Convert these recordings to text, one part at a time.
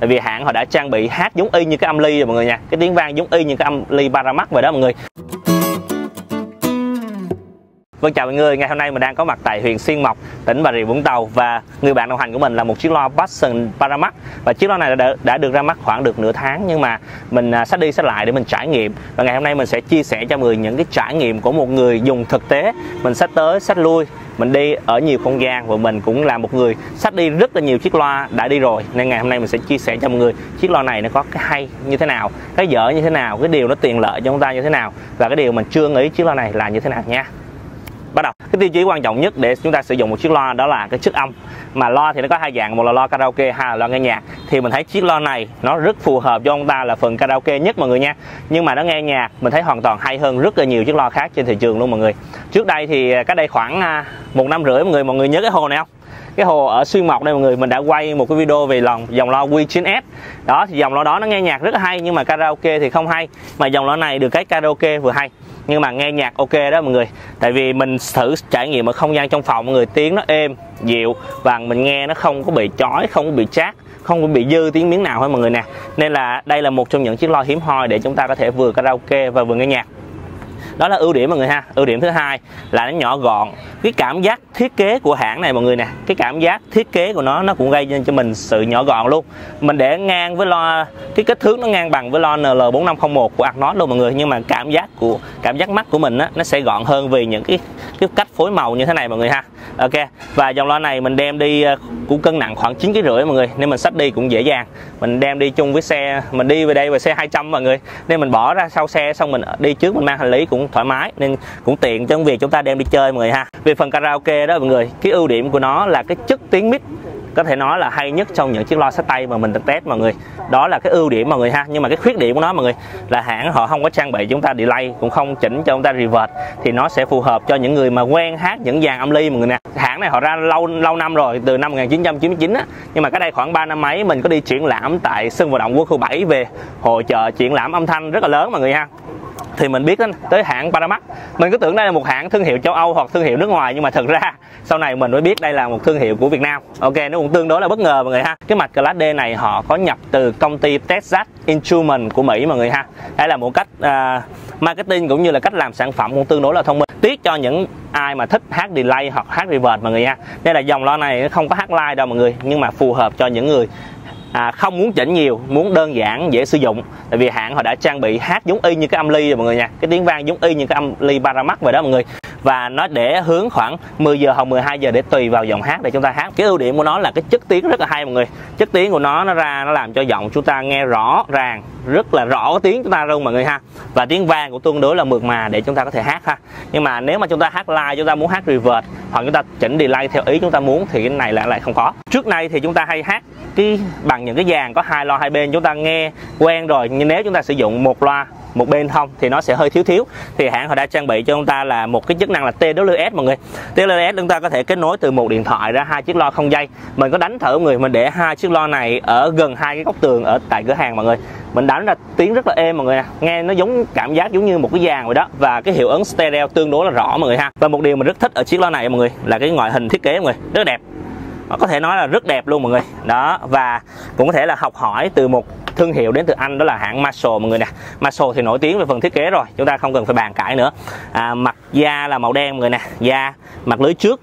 Tại vì hãng họ đã trang bị hát giống y như cái âm ly rồi mọi người nha. Cái tiếng vang giống y như cái âm ly Paramax vậy đó mọi người. Vâng, chào mọi người, ngày hôm nay mình đang có mặt tại huyện Xuyên Mộc, tỉnh Bà Rịa Vũng Tàu, và người bạn đồng hành của mình là một chiếc loa Pasion Paramax. Và chiếc loa này đã được ra mắt khoảng được nửa tháng, nhưng mà mình xách đi xách lại để mình trải nghiệm. Và ngày hôm nay mình sẽ chia sẻ cho mọi người những cái trải nghiệm của một người dùng thực tế. Mình xách tới xách lui, mình đi ở nhiều không gian, và mình cũng là một người xách đi rất là nhiều chiếc loa đã đi rồi. Nên ngày hôm nay mình sẽ chia sẻ cho mọi người chiếc loa này nó có cái hay như thế nào, cái dở như thế nào, cái điều nó tiện lợi cho chúng ta như thế nào, và cái điều mình chưa nghĩ chiếc loa này là như thế nào nha. Bắt đầu. Cái tiêu chí quan trọng nhất để chúng ta sử dụng một chiếc loa đó là cái chất âm. Mà loa thì nó có hai dạng, một là loa karaoke, hai là loa nghe nhạc. Thì mình thấy chiếc loa này nó rất phù hợp cho ông ta là phần karaoke nhất mọi người nha. Nhưng mà nó nghe nhạc mình thấy hoàn toàn hay hơn rất là nhiều chiếc loa khác trên thị trường luôn mọi người. Trước đây thì cách đây khoảng 1 năm rưỡi mọi người nhớ cái hồ này không? Cái hồ ở Xuyên Mộc đây mọi người, mình đã quay một cái video về dòng loa Q9S. Đó thì dòng loa đó nó nghe nhạc rất là hay, nhưng mà karaoke thì không hay. Mà dòng loa này được cái karaoke vừa hay, nhưng mà nghe nhạc ok đó mọi người. Tại vì mình thử trải nghiệm ở không gian trong phòng mọi người, tiếng nó êm, dịu, và mình nghe nó không có bị chói, không có bị chát, không có bị dư tiếng miếng nào hết mọi người nè. Nên là đây là một trong những chiếc loa hiếm hoi để chúng ta có thể vừa karaoke và vừa nghe nhạc. Đó là ưu điểm mọi người ha. Ưu điểm thứ hai là nó nhỏ gọn. Cái cảm giác thiết kế của hãng này mọi người nè, cái cảm giác thiết kế của nó cũng gây nên cho mình sự nhỏ gọn luôn. Mình để ngang với loa, cái kích thước nó ngang bằng với loa NL4501 của Acnos luôn mọi người, nhưng mà cảm giác mắt của mình á, nó sẽ gọn hơn vì những cái cách phối màu như thế này mọi người ha. Ok, và dòng loa này mình đem đi cũng cân nặng khoảng 9,5 kg mọi người, nên mình xách đi cũng dễ dàng. Mình đem đi chung với xe, mình đi về đây và xe 200 mọi người, nên mình bỏ ra sau xe xong mình đi trước, mình mang hành lý cũng thoải mái, nên cũng tiện trong việc chúng ta đem đi chơi mọi người ha. Về phần karaoke đó mọi người, cái ưu điểm của nó là cái chất tiếng mic có thể nói là hay nhất trong những chiếc loa xách tay mà mình từng test mọi người. Đó là cái ưu điểm mọi người ha. Nhưng mà cái khuyết điểm của nó mọi người là hãng họ không có trang bị chúng ta delay, cũng không chỉnh cho chúng ta reverb, thì nó sẽ phù hợp cho những người mà quen hát những dàn âm ly mọi người nè. Hãng này họ ra lâu năm rồi, từ năm 1999 á, nhưng mà cái đây khoảng 3 năm mấy mình có đi triển lãm tại sân vận động Quân khu 7 về hội chợ triển lãm âm thanh rất là lớn mọi người ha. Thì mình biết tới hãng Paramax, mình cứ tưởng đây là một hãng thương hiệu châu Âu hoặc thương hiệu nước ngoài, nhưng mà thật ra sau này mình mới biết đây là một thương hiệu của Việt Nam. Ok, nó cũng tương đối là bất ngờ mọi người ha. Cái mạch class D này họ có nhập từ công ty Texas Instruments của Mỹ mọi người ha. Đây là một cách marketing cũng như là cách làm sản phẩm cũng tương đối là thông minh. Tiếc cho những ai mà thích hát delay hoặc hát reverb mọi người ha. Nên là dòng loa này nó không có hát live đâu mọi người, nhưng mà phù hợp cho những người không muốn chỉnh nhiều, muốn đơn giản, dễ sử dụng. Tại vì hãng họ đã trang bị hát giống y như cái âm ly rồi mọi người nha. Cái tiếng vang giống y như cái âm ly Paramax vậy đó mọi người. Và nó để hướng khoảng 10 giờ hoặc 12 giờ để tùy vào giọng hát để chúng ta hát. Cái ưu điểm của nó là cái chất tiếng rất là hay mọi người. Chất tiếng của nó làm cho giọng chúng ta nghe rõ ràng, rất là rõ tiếng chúng ta luôn mọi người ha. Và tiếng vang cũng tương đối là mượt mà để chúng ta có thể hát ha. Nhưng mà nếu mà chúng ta hát live, chúng ta muốn hát reverb hoặc chúng ta chỉnh delay theo ý chúng ta muốn thì cái này lại không khó. Trước nay thì chúng ta hay hát bằng những cái dàn có hai loa hai bên, chúng ta nghe quen rồi, nhưng nếu chúng ta sử dụng một loa một bên không thì nó sẽ hơi thiếu. Thì hãng họ đã trang bị cho chúng ta là một cái chức năng là TWS mọi người. TWS chúng ta có thể kết nối từ một điện thoại ra 2 chiếc loa không dây. Mình có đánh thử mọi người, mình để 2 chiếc loa này ở gần 2 cái góc tường ở tại cửa hàng mọi người. Mình đánh ra tiếng rất là êm mọi người nè, nghe nó cảm giác giống như một cái dàn vậy đó, và cái hiệu ứng stereo tương đối là rõ mọi người ha. Và một điều mình rất thích ở chiếc loa này mọi người là cái ngoại hình thiết kế mọi người, rất đẹp. Có thể nói là rất đẹp luôn mọi người. Đó, và cũng có thể là học hỏi từ một thương hiệu đến từ Anh, đó là hãng Marshall mọi người nè. Marshall thì nổi tiếng về phần thiết kế rồi, chúng ta không cần phải bàn cãi nữa. Mặt da là màu đen mọi người nè, da, mặt lưới trước,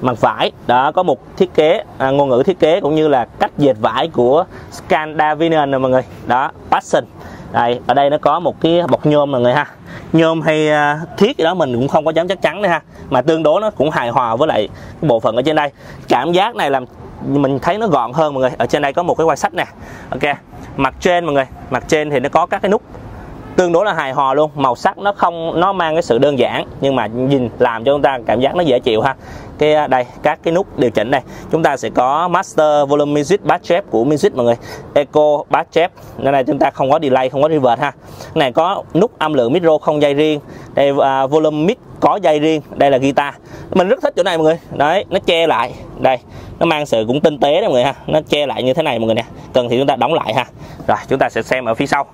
mặt vải. Đó, có một thiết kế, ngôn ngữ thiết kế cũng như là cách dệt vải của Scandinavian mọi người. Đó, Pasion. Đây, ở đây nó có một cái bọc nhôm mọi người ha. Nhôm hay thiết gì đó mình cũng không có dám chắc chắn nữa ha, mà tương đối nó cũng hài hòa với lại cái bộ phận ở trên đây. Cảm giác này làm mình thấy nó gọn hơn mọi người. Ở trên đây có một cái quai sách nè. Ok, mặt trên mọi người, mặt trên thì nó có các cái nút tương đối là hài hòa luôn. Màu sắc nó không, nó mang cái sự đơn giản nhưng mà nhìn làm cho chúng ta cảm giác nó dễ chịu ha. Cái đây các cái nút điều chỉnh này, chúng ta sẽ có master, volume music, bass trap của music mọi người, echo, bass trap. Nên là chúng ta không có delay, không có reverb ha. Cái này có nút âm lượng micro không dây riêng. Đây volume mic có dây riêng. Đây là guitar. Mình rất thích chỗ này mọi người. Đấy, nó che lại. Đây, nó mang sự cũng tinh tế đó mọi người ha. Nó che lại như thế này mọi người nè. Cần thì chúng ta đóng lại ha. Rồi, chúng ta sẽ xem ở phía sau.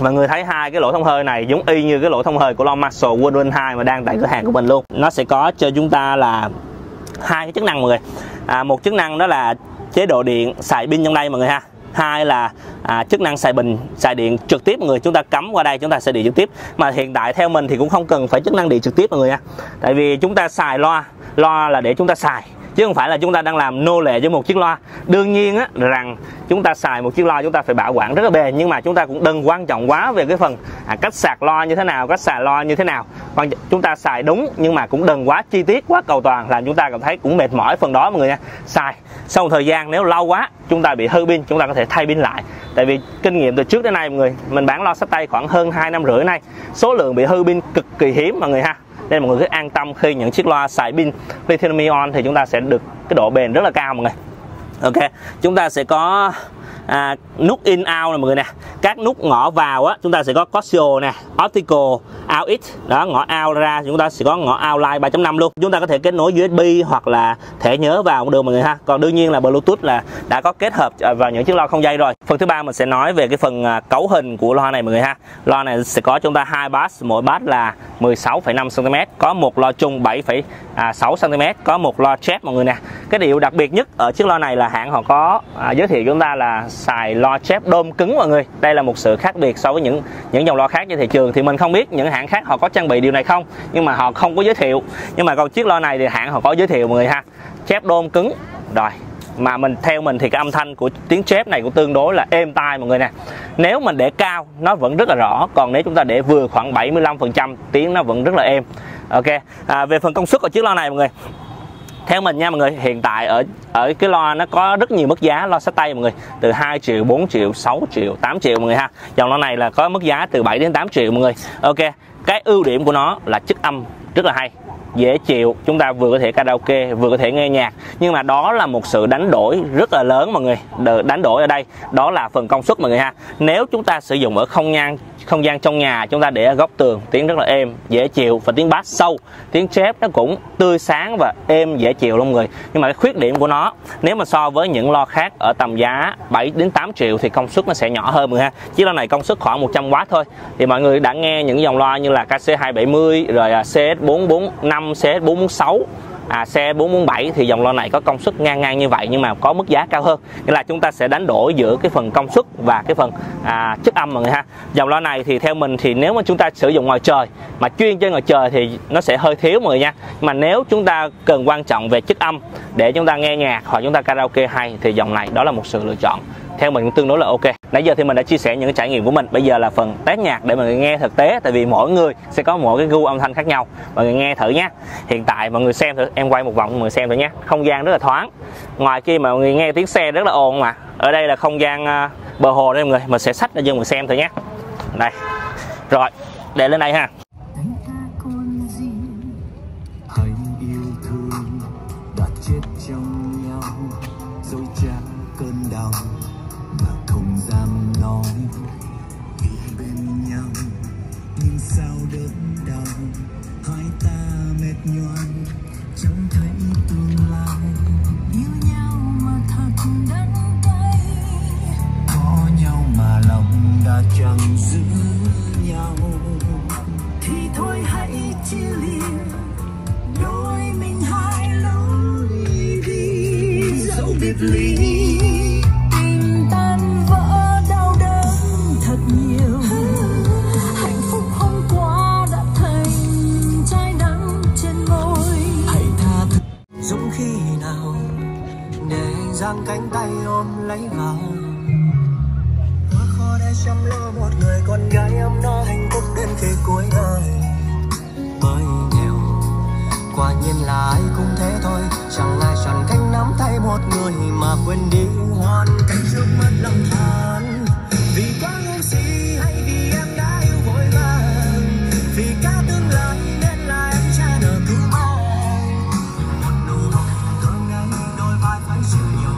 Mọi người thấy 2 cái lỗ thông hơi này giống y như cái lỗ thông hơi của Lomarson Winwin 2 mà đang tại cửa hàng của mình luôn. Nó sẽ có cho chúng ta là hai cái chức năng mọi người. Một chức năng đó là chế độ điện xài pin trong đây mọi người ha. Hai là chức năng xài điện trực tiếp mọi người, chúng ta cắm qua đây chúng ta xài điện trực tiếp. Mà hiện tại theo mình thì cũng không cần phải chức năng điện trực tiếp mọi người ha. Tại vì chúng ta xài loa là để chúng ta xài, chứ không phải là chúng ta đang làm nô lệ với một chiếc loa. Đương nhiên á, rằng chúng ta xài một chiếc loa chúng ta phải bảo quản rất là bền, nhưng mà chúng ta cũng đừng quan trọng quá về cái phần cách sạc loa như thế nào, cách xài loa như thế nào. Chúng ta xài đúng nhưng mà cũng đừng quá chi tiết, quá cầu toàn, làm chúng ta cảm thấy cũng mệt mỏi phần đó mọi người nha. Xài sau một thời gian nếu lâu quá chúng ta bị hư pin, chúng ta có thể thay pin lại. Tại vì kinh nghiệm từ trước đến nay mọi người, mình bán loa xách tay khoảng hơn 2 năm rưỡi nay, số lượng bị hư pin cực kỳ hiếm mọi người ha. Nên mọi người cứ an tâm khi những chiếc loa xài pin lithium ion thì chúng ta sẽ được cái độ bền rất là cao mọi người. Ok, chúng ta sẽ có nút in out này mọi người nè. Các nút ngõ vào á, chúng ta sẽ có coaxial nè, optical, out it. Đó, ngõ out ra chúng ta sẽ có ngõ outline 3.5 luôn. Chúng ta có thể kết nối USB hoặc là thẻ nhớ vào cũng được mọi người ha. Còn đương nhiên là Bluetooth là đã có kết hợp vào những chiếc loa không dây rồi. Phần thứ ba mình sẽ nói về cái phần cấu hình của loa này mọi người ha. Loa này sẽ có chúng ta 2 bass, mỗi bass là 16,5 cm, có một loa chung 7,6 cm, có một loa chép mọi người nè. Cái điều đặc biệt nhất ở chiếc loa này là hãng họ có giới thiệu chúng ta là xài loa chép đôm cứng mọi người. Đây là một sự khác biệt so với những dòng loa khác trên thị trường. Thì mình không biết những hãng khác họ có trang bị điều này không, nhưng mà họ không có giới thiệu. Nhưng mà còn chiếc loa này thì hãng họ có giới thiệu mọi người ha. Chép đôm cứng rồi, mà theo mình thì cái âm thanh của tiếng chép này cũng tương đối là êm tai mọi người nè. Nếu mình để cao nó vẫn rất là rõ, còn nếu chúng ta để vừa khoảng 75% tiếng nó vẫn rất là êm. Ok, về phần công suất của chiếc loa này mọi người, theo mình nha mọi người, hiện tại ở cái loa nó có rất nhiều mức giá loa xách tay mọi người, từ 2 triệu, 4 triệu, 6 triệu, 8 triệu mọi người ha. Dòng loa này là có mức giá từ 7 đến 8 triệu mọi người. Ok, cái ưu điểm của nó là chất âm rất là hay, dễ chịu, chúng ta vừa có thể karaoke vừa có thể nghe nhạc. Nhưng mà đó là một sự đánh đổi rất là lớn mọi người. Đánh đổi ở đây đó là phần công suất mọi người ha. Nếu chúng ta sử dụng ở không gian trong nhà, chúng ta để ở góc tường, tiếng rất là êm dễ chịu, và tiếng bass sâu, tiếng chép nó cũng tươi sáng và êm dễ chịu luôn mọi người. Nhưng mà cái khuyết điểm của nó, nếu mà so với những loa khác ở tầm giá 7 đến 8 triệu thì công suất nó sẽ nhỏ hơn mọi người ha. Chiếc loa này công suất khoảng 100W thôi. Thì mọi người đã nghe những dòng loa như là KC270 rồi CS445, CS446, xe 447 thì dòng loa này có công suất ngang như vậy nhưng mà có mức giá cao hơn. Nghĩa là chúng ta sẽ đánh đổi giữa cái phần công suất và cái phần chất âm mọi người ha. Dòng loa này thì theo mình thì nếu mà chúng ta sử dụng ngoài trời, mà chuyên chơi ngoài trời thì nó sẽ hơi thiếu mọi người nha. Mà nếu chúng ta cần quan trọng về chất âm để chúng ta nghe nhạc hoặc chúng ta karaoke hay thì dòng này đó là một sự lựa chọn. Theo mình cũng tương đối là ok. Nãy giờ thì mình đã chia sẻ những cái trải nghiệm của mình. Bây giờ là phần test nhạc để mọi người nghe thực tế. Tại vì mỗi người sẽ có mỗi cái gu âm thanh khác nhau. Mọi người nghe thử nhé. Hiện tại mọi người xem thử, em quay một vòng mọi người xem thử nhé. Không gian rất là thoáng. Ngoài kia mọi người nghe tiếng xe rất là ồn mà. Ở đây là không gian bờ hồ đây mọi người. Mình sẽ xách ra cho mọi người xem thử nhé. Đây. Rồi, để lên đây ha. Cánh tay ôm lấy vào, quá khó để chăm lo một người con gái ấm no hạnh phúc đến khi cuối đời. Bởi nghèo quả nhiên là ai cũng thế thôi, chẳng ai chẳng cánh nắm tay một người mà quên đi hoàn cảnh trước mắt lòng than. Vì quá ngu si hay vì em đã yêu vội vàng, vì cả tương lai nên là em cha nợ cứu ai. Một nụ cười tôi ngay đôi vai phải chịu nhiều.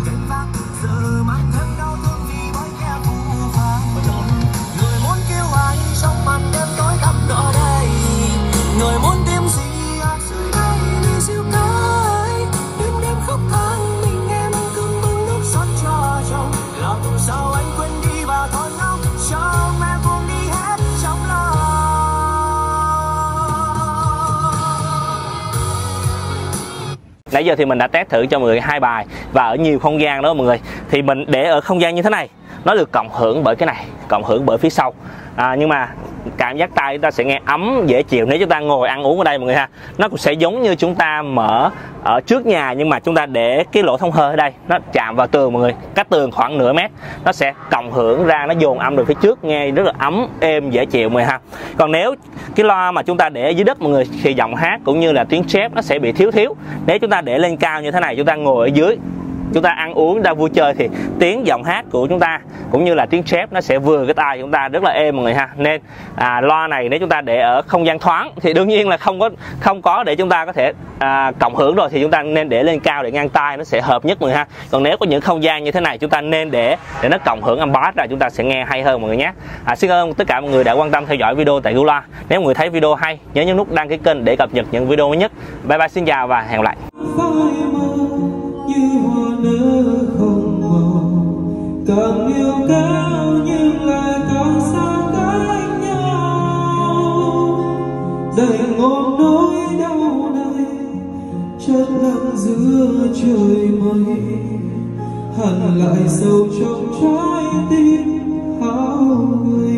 Nãy giờ thì mình đã test thử cho mọi người 2 bài và ở nhiều không gian đó mọi người. Thì mình để ở không gian như thế này, nó được cộng hưởng bởi cái này, cộng hưởng bởi phía sau. Nhưng mà cảm giác tay chúng ta sẽ nghe ấm, dễ chịu. Nếu chúng ta ngồi ăn uống ở đây mọi người ha, nó cũng sẽ giống như chúng ta mở ở trước nhà, nhưng mà chúng ta để cái lỗ thông hơi ở đây, nó chạm vào tường mọi người, cách tường khoảng nửa mét, nó sẽ cộng hưởng ra, nó dồn âm được phía trước, nghe rất là ấm êm dễ chịu mọi người ha. Còn nếu cái loa mà chúng ta để ở dưới đất mọi người thì giọng hát cũng như là tiếng chép nó sẽ bị thiếu. Nếu chúng ta để lên cao như thế này, chúng ta ngồi ở dưới, chúng ta ăn uống, chúng ta vui chơi thì tiếng giọng hát của chúng ta cũng như là tiếng chép nó sẽ vừa cái tai chúng ta rất là êm mọi người ha. Nên loa này nếu chúng ta để ở không gian thoáng thì đương nhiên là không có để chúng ta có thể cộng hưởng rồi, thì chúng ta nên để lên cao để ngang tai nó sẽ hợp nhất mọi người ha. Còn nếu có những không gian như thế này chúng ta nên để nó cộng hưởng âm bass ra, chúng ta sẽ nghe hay hơn mọi người nhé. Xin ơn tất cả mọi người đã quan tâm theo dõi video tại GuLoa. Nếu mọi người thấy video hay nhớ nhấn nút đăng ký kênh để cập nhật những video mới nhất. Bye bye, xin chào và hẹn gặp lại. Không màu càng yêu cao nhưng lại càng xa cách nhau, đầy ngọn nỗi đau này chất lặng giữa trời mây, hằn lại sâu trong trái tim hao người.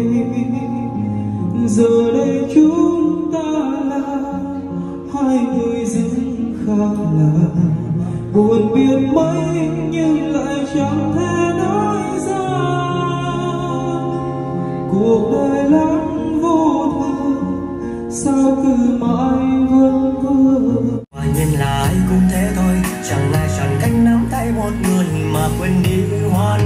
Giờ đây chúng ta là hai người dưng khác lạ, buồn biết mấy nhưng lại chẳng thể nói ra. Cuộc đời lắm vô thường, sao cứ mãi vương vương. Hoài nguyên là ai cũng thế thôi, chẳng ai chẳng cách nắm tay một người mà quên đi hoa.